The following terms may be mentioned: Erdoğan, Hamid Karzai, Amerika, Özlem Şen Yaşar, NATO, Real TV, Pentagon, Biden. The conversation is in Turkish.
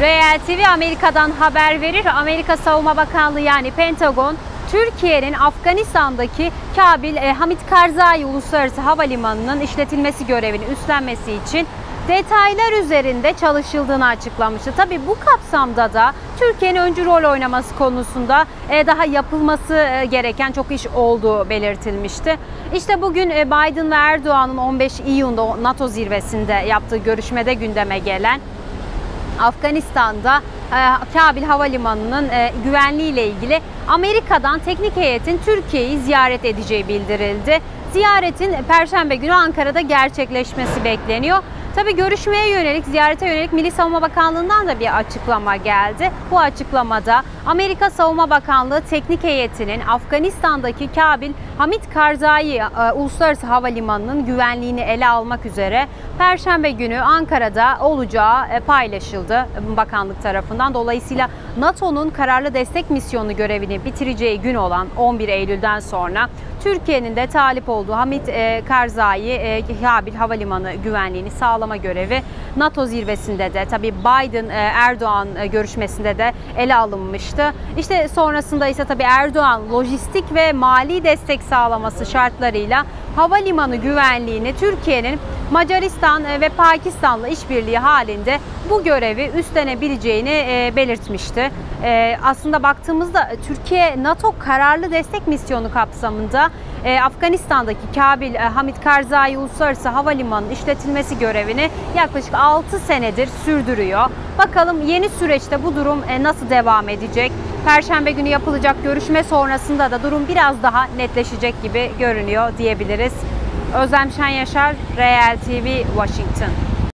Real TV Amerika'dan haber verir. Amerika Savunma Bakanlığı yani Pentagon, Türkiye'nin Afganistan'daki Kabil Hamid Karzai Uluslararası Havalimanı'nın işletilmesi görevini üstlenmesi için detaylar üzerinde çalışıldığını açıklamıştı. Tabii bu kapsamda da Türkiye'nin öncü rol oynaması konusunda daha yapılması gereken çok iş olduğu belirtilmişti. İşte bugün Biden ve Erdoğan'ın 15 Eylül'de NATO zirvesinde yaptığı görüşmede gündeme gelen Afganistan'da Kabil Havalimanı'nın güvenliğiyle ilgili Amerika'dan teknik heyetin Türkiye'yi ziyaret edeceği bildirildi. Ziyaretin Perşembe günü Ankara'da gerçekleşmesi bekleniyor. Tabii görüşmeye yönelik, ziyarete yönelik Milli Savunma Bakanlığı'ndan da bir açıklama geldi. Bu açıklamada Amerika Savunma Bakanlığı teknik heyetinin Afganistan'daki Kabil Hamid Karzai Uluslararası Havalimanı'nın güvenliğini ele almak üzere Perşembe günü Ankara'da olacağı paylaşıldı bakanlık tarafından. Dolayısıyla NATO'nun kararlı destek misyonu görevini bitireceği gün olan 11 Eylül'den sonra Türkiye'nin de talip olduğu Hamid Karzai Kabil Havalimanı güvenliğini sağlama görevi NATO zirvesinde de tabii Biden-Erdoğan görüşmesinde de ele alınmıştı. İşte sonrasında ise tabii Erdoğan lojistik ve mali destek sağlaması şartlarıyla havalimanı güvenliğini Türkiye'nin Macaristan ve Pakistan'la işbirliği halinde bu görevi üstlenebileceğini belirtmişti. Aslında baktığımızda Türkiye NATO kararlı destek misyonu kapsamında Afganistan'daki Kabil Hamid Karzai Uluslararası Havalimanı'nın işletilmesi görevini yaklaşık 6 senedir sürdürüyor. Bakalım yeni süreçte bu durum nasıl devam edecek? Perşembe günü yapılacak görüşme sonrasında da durum biraz daha netleşecek gibi görünüyor diyebiliriz. Özlem Şen Yaşar, Real TV, Washington.